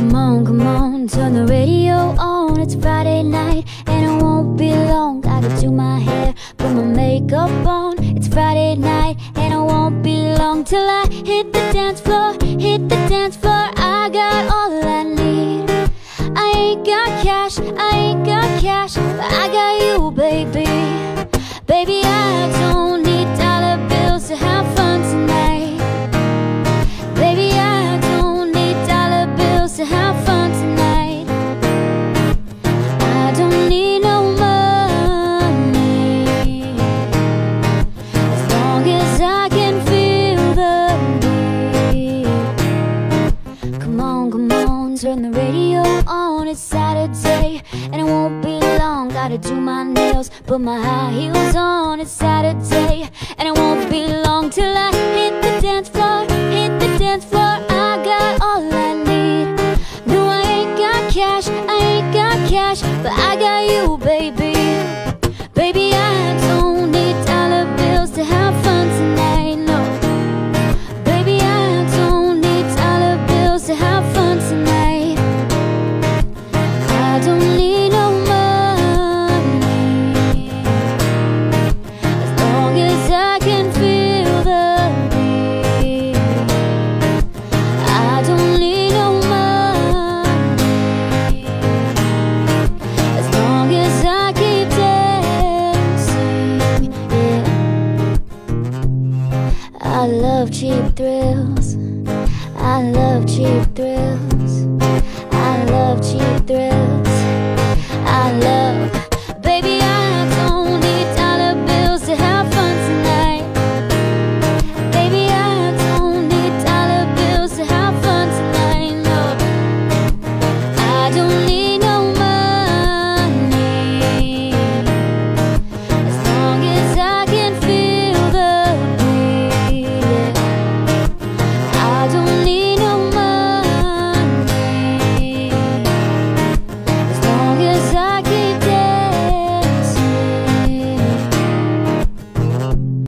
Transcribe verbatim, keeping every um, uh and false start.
Come on, come on, turn the radio on. It's Friday night and it won't be long. I can do my hair, put my makeup on. It's Friday night and it won't be long till I hit the dance floor, hit the dance floor. I got all I need. I ain't got cash, I ain't got cash, but I got you, baby. Baby, I don't need dollar bills to have fun tonight. Baby, I don't need dollar bills to have fun tonight. I don't need no money, as long as I can feel the beat. Come on, come on, turn the radio on. It's Saturday and it won't be long. Gotta do my nails, put my high heels on. It's Saturday and it won't be long till I hit the dance floor,